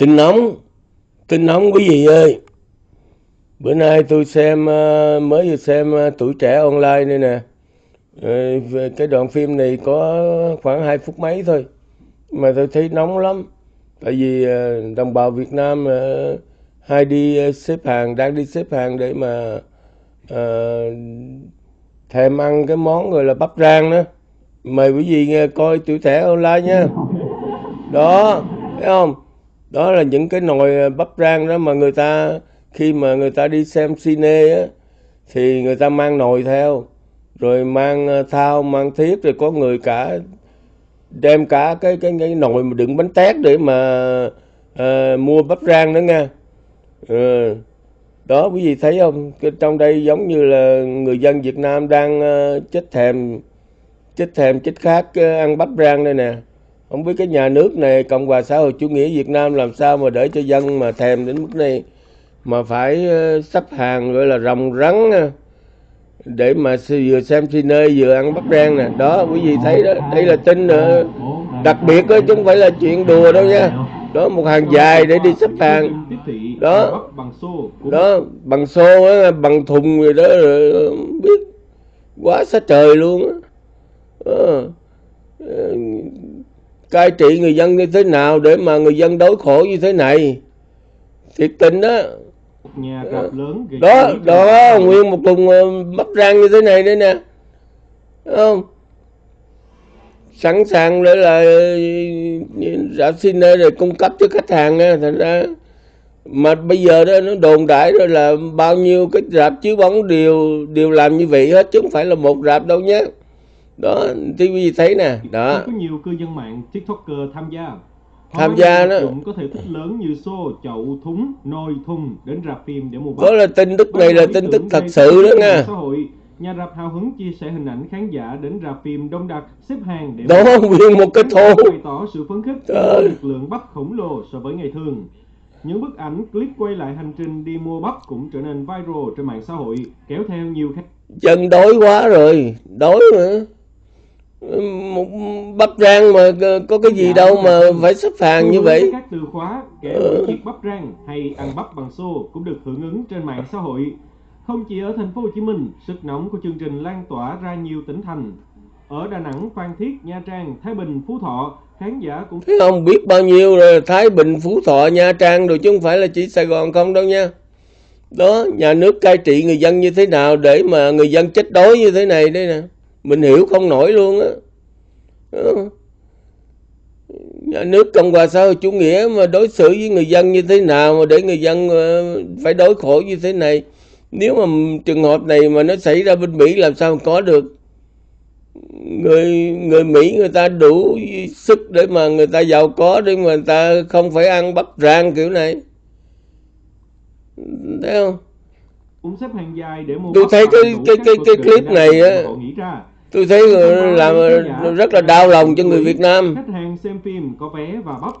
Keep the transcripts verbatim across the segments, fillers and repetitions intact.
Tin nóng, tin nóng quý vị ơi. Bữa nay tôi xem, mới vừa xem Tuổi Trẻ Online đây nè. Cái đoạn phim này có khoảng hai phút mấy thôi. Mà tôi thấy nóng lắm. Tại vì đồng bào Việt Nam hay đi xếp hàng, đang đi xếp hàng để mà uh, thèm ăn cái món gọi là bắp rang đó. Mời quý vị nghe coi Tuổi Trẻ Online nha. Đó, thấy không? Đó là những cái nồi bắp rang đó mà người ta, khi mà người ta đi xem cine á, thì người ta mang nồi theo, rồi mang thao, mang thiếp, rồi có người cả đem cả cái cái, cái nồi mà đựng bánh tét để mà à, mua bắp rang đó nha. Ừ. Đó quý vị thấy không? Trong đây giống như là người dân Việt Nam đang chết thèm, chết thèm, chết khát ăn bắp rang đây nè. Không biết cái nhà nước này, Cộng hòa xã hội chủ nghĩa Việt Nam làm sao mà để cho dân mà thèm đến mức này, mà phải sắp hàng gọi là rồng rắn để mà vừa xem cine vừa ăn bắp rang nè. Đó quý vị thấy đó, đây là tin đặc biệt đó, chứ không phải là chuyện đùa đâu nha. Đó, một hàng dài để đi xếp hàng. Đó, đó bằng xô đó, bằng thùng rồi đó, không biết quá xa trời luôn á. Cai trị người dân như thế nào để mà người dân đói khổ như thế này, thiệt tình đó. Đó, đó, nguyên một thùng bắp rang như thế này đây nè, đúng không? Sẵn sàng để là rạp cine rồi cung cấp cho khách hàng nha. Thành ra mà bây giờ đó nó đồn đại rồi là bao nhiêu cái rạp chiếu bóng đều đều làm như vậy hết, chứ không phải là một rạp đâu nhé. Đó, thì quý vị thấy nè, đó. Có nhiều cư dân mạng tiktoker tham gia. Tham gia đó. Cũng có thể tích lớn như xô, chậu, thúng, nồi, thùng đến rạp phim để mua bắp. Đó là tin tức này là tin tức thật sự đó nha. Nhà rạp hào hứng chia sẻ hình ảnh khán giả đến rạp phim đông đặc xếp hàng để đó nguyên một cái thôn, bày tỏ sự phấn khích với lực lượng bắp khổng lồ so với ngày thường. Những bức ảnh clip quay lại hành trình đi mua bắp cũng trở nên viral trên mạng xã hội, kéo theo nhiều khách. Dân đói quá rồi, đói nữa. Một bắp rang mà có cái gì dạ, đâu mà phải xếp hàng như vậy. Các từ khóa kể ừ. chiếc bắp rang hay ăn bắp bằng xô cũng được hưởng ứng trên mạng xã hội. Không chỉ ở thành phố Hồ Chí Minh, sức nóng của chương trình lan tỏa ra nhiều tỉnh thành. Ở Đà Nẵng, Phan Thiết, Nha Trang, Thái Bình, Phú Thọ, khán giả cũng thấy không biết bao nhiêu rồi, Thái Bình, Phú Thọ, Nha Trang rồi, chứ không phải là chỉ Sài Gòn không đâu nha. Đó, nhà nước cai trị người dân như thế nào để mà người dân chết đói như thế này đây nè. Mình hiểu không nổi luôn á. Nhà nước Cộng hòa xã hội chủ nghĩa mà đối xử với người dân như thế nào mà để người dân phải đói khổ như thế này. Nếu mà trường hợp này mà nó xảy ra bên Mỹ làm sao có được. Người người Mỹ người ta đủ sức để mà người ta giàu có, để mà người ta không phải ăn bắp rang kiểu này. Thấy không? Cũng xếp hàng dài để mua. Tôi thấy cái cái cái cái clip này á, tôi thấy làm rất là đau lòng cho người Việt Nam. Khách hàng xem phim có vé và bắp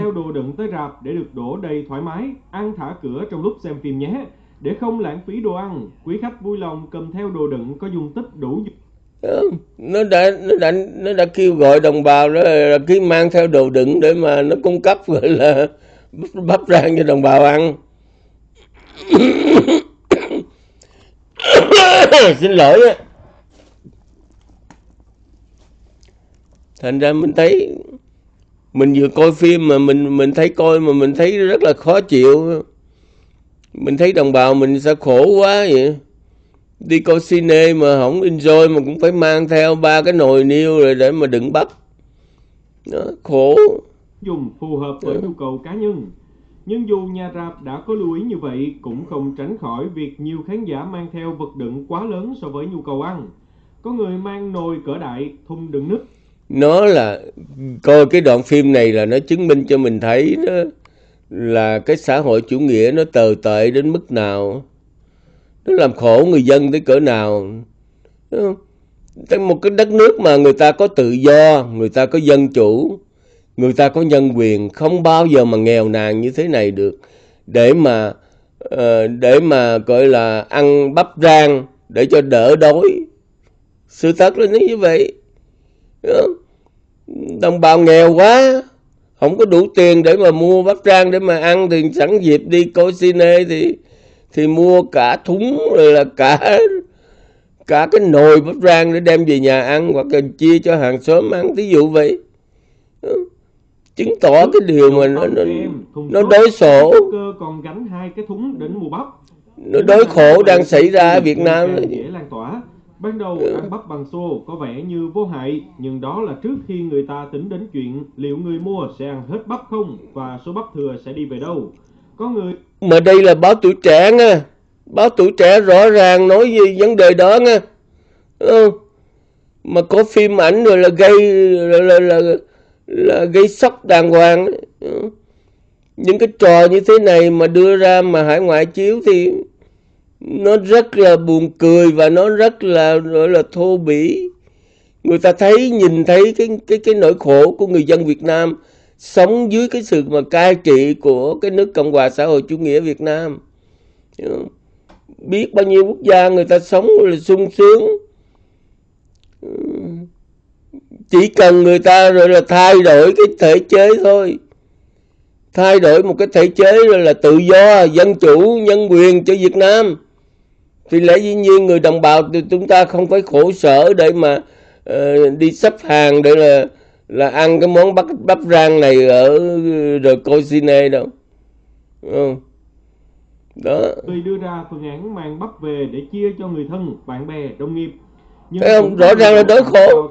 theo đồ đựng tới rạp để được đổ đầy thoải mái, ăn thả cửa trong lúc xem phim nhé. Để không lãng phí đồ ăn, quý khách vui lòng cầm theo đồ đựng có dung tích đủ. Nó đã nó đã nó đã kêu gọi đồng bào đó là cứ mang theo đồ đựng để mà nó cung cấp gọi là bắp rang cho đồng bào ăn. Xin lỗi á. Thành ra mình thấy mình vừa coi phim mà mình mình thấy coi mà mình thấy rất là khó chịu. Mình thấy đồng bào mình sao khổ quá vậy. Đi coi cine mà không enjoy mà cũng phải mang theo ba cái nồi niêu rồi để mà đựng bắp. Đó, khổ. Dùng phù hợp với nhu cầu cá nhân. Nhưng dù nhà rạp đã có lưu ý như vậy, cũng không tránh khỏi việc nhiều khán giả mang theo vật đựng quá lớn so với nhu cầu ăn. Có người mang nồi cỡ đại, thùng đựng nước. Nó là, coi cái đoạn phim này là nó chứng minh cho mình thấy đó, là cái xã hội chủ nghĩa nó tồi tệ đến mức nào, nó làm khổ người dân tới cỡ nào. Một cái đất nước mà người ta có tự do, người ta có dân chủ, người ta có nhân quyền, không bao giờ mà nghèo nàn như thế này được. Để mà để mà gọi là ăn bắp rang để cho đỡ đói, sự thật là như vậy. Đồng bào nghèo quá, không có đủ tiền để mà mua bắp rang để mà ăn thì sẵn dịp đi coi cine thì thì mua cả thúng rồi là cả cả cái nồi bắp rang để đem về nhà ăn hoặc là chia cho hàng xóm ăn, ví dụ vậy. Chứng tỏ cái điều mà nó nó, nó đối sổ, còn gánh hai cái thúng đến mua bắp, nó đối khổ đang xảy ra ở Việt Nam. Dễ lan tỏa. Ban đầu ăn bắp bằng xô có vẻ như vô hại, nhưng đó là trước khi người ta tính đến chuyện liệu người mua sẽ ăn hết bắp không và số bắp thừa sẽ đi về đâu. Có người mà đây là báo Tuổi Trẻ nha, báo Tuổi Trẻ rõ ràng nói về vấn đề đó nha. Ừ. Mà có phim ảnh rồi là gây là, là, là, là gây sốc đàng hoàng. Ừ. Những cái trò như thế này mà đưa ra mà hải ngoại chiếu thì nó rất là buồn cười và nó rất là gọi là thô bỉ. Người ta thấy nhìn thấy cái cái cái nỗi khổ của người dân Việt Nam sống dưới cái sự mà cai trị của cái nước Cộng hòa xã hội chủ nghĩa Việt Nam. Biết bao nhiêu quốc gia người ta sống là sung sướng. Chỉ cần người ta rồi là thay đổi cái thể chế thôi, thay đổi một cái thể chế rồi là tự do, dân chủ, nhân quyền cho Việt Nam thì lẽ dĩ nhiên người đồng bào thì chúng ta không phải khổ sở để mà uh, đi xếp hàng để là là ăn cái món bắp bắp rang này ở rồi coi cine đâu. Ừ. Đó. Tôi đưa ra phương án mang bắp về để chia cho người thân, bạn bè, đồng nghiệp. Nhưng thấy không, rõ ràng là đối khổ.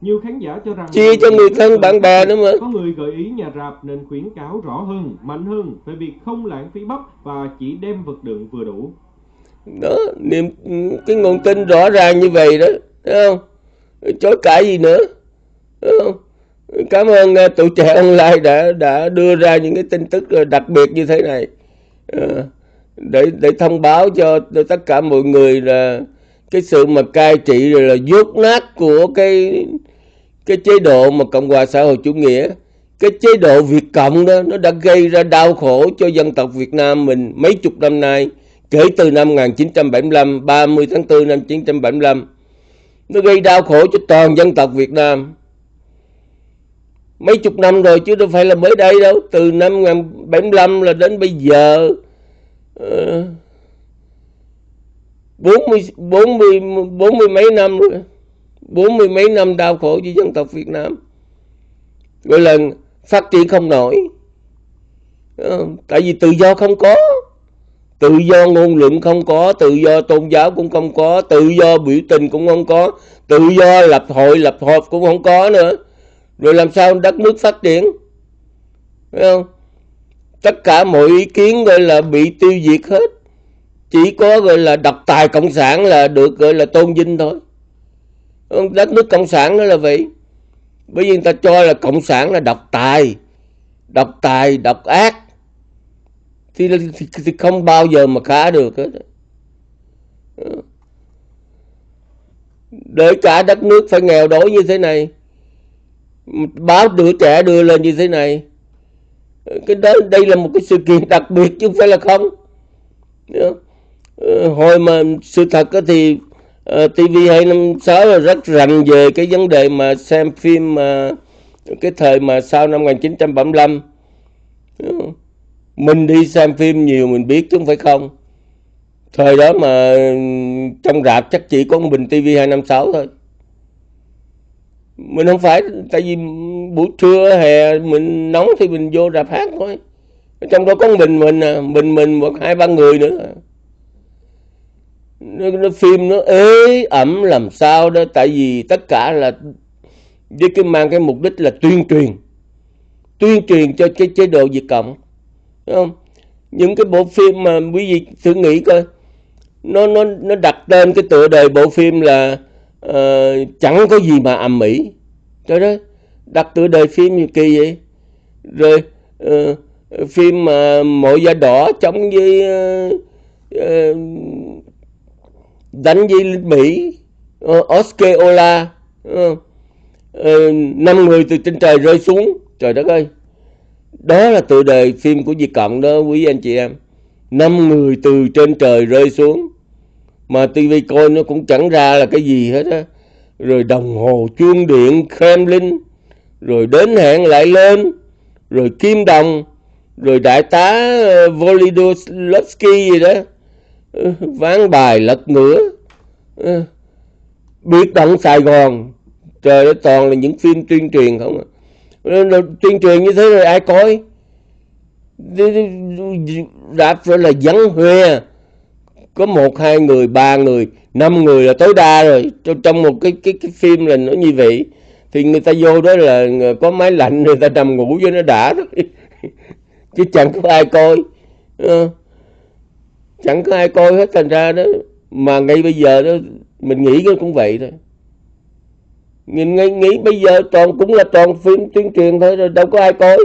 Nhiều khán giả cho rằng chia cho người thân bạn bè nữa mà. Có người gợi ý nhà rạp nên khuyến cáo rõ hơn, mạnh hơn về việc không lãng phí bắp và chỉ đem vật lượng vừa đủ. Đó, niềm cái nguồn tin rõ ràng như vậy đó, thấy không? Chối cãi gì nữa, thấy không? Cảm ơn Tuổi Trẻ Online đã đã đưa ra những cái tin tức đặc biệt như thế này để để thông báo cho tất cả mọi người là cái sự mà cai trị rồi là vuốt nát của cái cái chế độ mà Cộng hòa xã hội chủ nghĩa, cái chế độ Việt Cộng đó, nó đã gây ra đau khổ cho dân tộc Việt Nam mình mấy chục năm nay, kể từ năm một nghìn chín trăm bảy mươi lăm, ba mươi tháng tư năm một nghìn chín trăm bảy mươi lăm. Nó gây đau khổ cho toàn dân tộc Việt Nam mấy chục năm rồi chứ đâu phải là mới đây đâu, từ năm một nghìn chín trăm bảy mươi lăm là đến bây giờ uh, bốn mươi, bốn mươi, bốn mươi mấy năm rồi, bốn mươi mấy năm đau khổ cho dân tộc Việt Nam, gọi là phát triển không nổi. Tại vì tự do không có, tự do ngôn luận không có, tự do tôn giáo cũng không có, tự do biểu tình cũng không có, tự do lập hội lập họp cũng không có nữa, rồi làm sao đất nước phát triển, phải không? Tất cả mọi ý kiến gọi là bị tiêu diệt hết. Chỉ có gọi là độc tài cộng sản là được gọi là tôn vinh thôi. Đất nước cộng sản đó là vậy. Bởi vì người ta cho là cộng sản là độc tài, độc tài, độc ác. Thì, thì, thì không bao giờ mà khá được hết. Để cả đất nước phải nghèo đói như thế này, báo Tuổi Trẻ đưa lên như thế này, cái đó, đây là một cái sự kiện đặc biệt chứ không phải là không. Hồi mà sự thật thì TV hai năm sáu là rất rành về cái vấn đề mà xem phim mà cái thời mà sau năm một nghìn chín trăm bảy mươi lăm. Mình đi xem phim nhiều mình biết chứ không phải không. Thời đó mà trong rạp chắc chỉ có một mình TV hai năm sáu thôi. Mình không phải, tại vì buổi trưa hè mình nóng thì mình vô rạp hát thôi. Trong đó có mình mình à, mình mình một hai ba người nữa. Nó, nó phim nó ế ẩm làm sao đó, tại vì tất cả là với cái mang cái mục đích là tuyên truyền, tuyên truyền cho cái chế độ Việt Cộng, đúng không? Những cái bộ phim mà quý vị thử nghĩ coi, nó nó nó đặt tên cái tựa đề bộ phim là uh, chẳng có gì mà ầm ĩ, trời đó đặt tựa đề phim như kỳ vậy, rồi uh, phim mà Mọi Da Đỏ chống với uh, uh, đánh với Mỹ, uh, Osceola, uh, uh, năm người từ trên trời rơi xuống, trời đất ơi, đó là tựa đề phim của Việt Cộng đó quý anh chị em, năm người từ trên trời rơi xuống, mà ti vi coi nó cũng chẳng ra là cái gì hết á, rồi đồng hồ chuông điện Kremlin, rồi đến hẹn lại lên. rồi Kim Đồng, rồi đại tá Volodyovsky gì đó, ván bài lật ngửa. Biệt động Sài Gòn, trời ơi, toàn là những phim tuyên truyền không à. Tuyên truyền như thế rồi ai coi? Đáp phải là vắng hoe, có một hai người, ba người, năm người là tối đa rồi. Trong một cái cái, cái phim là nó như vậy, thì người ta vô đó là có máy lạnh, người ta nằm ngủ với nó đã thôi. Chứ chẳng có ai coi, chẳng có ai coi hết, thành ra đó mà ngay bây giờ đó mình nghĩ nó cũng vậy thôi. Nhìn ngay nghĩ bây giờ toàn cũng là toàn phim tuyên truyền thôi, rồi đâu có ai coi.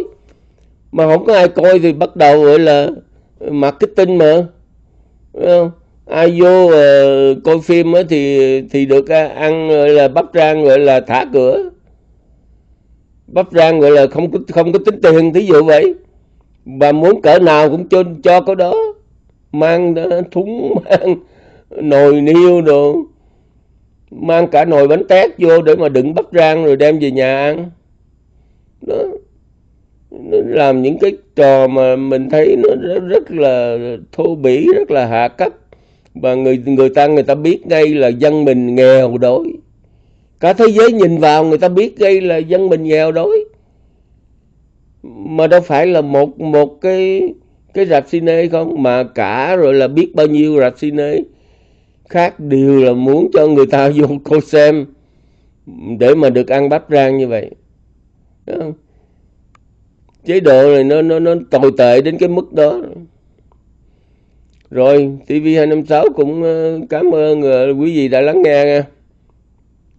Mà không có ai coi thì bắt đầu gọi là marketing mà. Đúng không? Ai vô uh, coi phim ấy thì thì được uh, ăn gọi là bắp rang, gọi là thả cửa. Bắp rang gọi là không có không có tính tiền, thí dụ vậy. Bà muốn cỡ nào cũng cho cho có đó. Mang thúng, mang nồi niêu đồ, mang cả nồi bánh tét vô để mà đựng bắp rang rồi đem về nhà ăn. Đó. Nó làm những cái trò mà mình thấy nó rất, rất là thô bỉ, rất là hạ cấp. Và người người ta người ta biết ngay là dân mình nghèo đói. Cả thế giới nhìn vào người ta biết ngay là dân mình nghèo đói. Mà đâu phải là một một cái cái rạp cine không, mà cả rồi là biết bao nhiêu rạp cine khác đều là muốn cho người ta vô coi xem để mà được ăn bắp rang như vậy. Đúng không? Chế độ này nó, nó, nó tồi tệ đến cái mức đó. Rồi, ti vi hai năm sáu cũng cảm ơn quý vị đã lắng nghe nha.